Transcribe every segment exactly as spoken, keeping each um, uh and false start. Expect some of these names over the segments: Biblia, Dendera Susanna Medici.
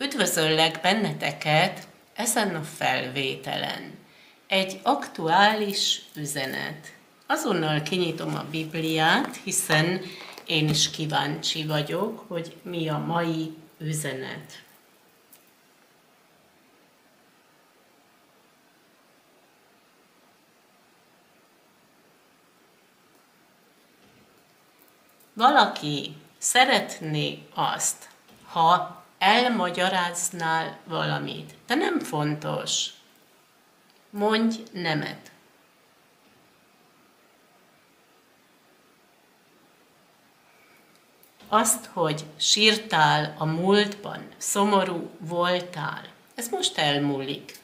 Üdvözöllek benneteket ezen a felvételen. Egy aktuális üzenet. Azonnal kinyitom a Bibliát, hiszen én is kíváncsi vagyok, hogy mi a mai üzenet. Valaki szeretné azt, ha elmagyaráznál valamit, de nem fontos. Mondj nemet. Azt, hogy sírtál a múltban, szomorú voltál, ez most elmúlik.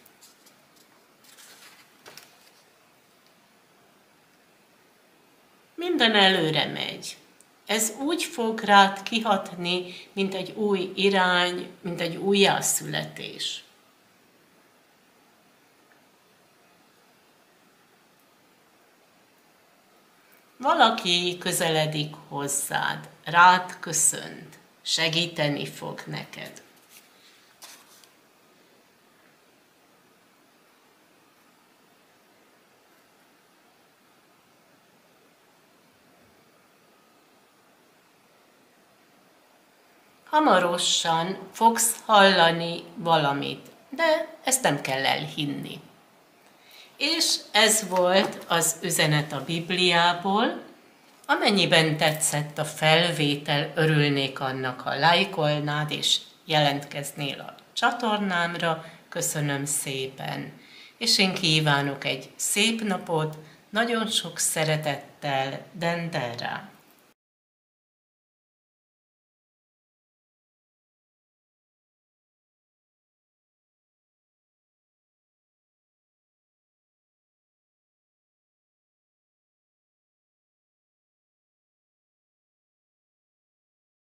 Minden előre megy. Ez úgy fog rád kihatni, mint egy új irány, mint egy újjászületés. Valaki közeledik hozzád, rád köszönt, segíteni fog neked. Hamarosan fogsz hallani valamit, de ezt nem kell elhinni. És ez volt az üzenet a Bibliából. Amennyiben tetszett a felvétel, örülnék annak, ha lájkolnád és jelentkeznél a csatornámra. Köszönöm szépen! És én kívánok egy szép napot, nagyon sok szeretettel, Dendera!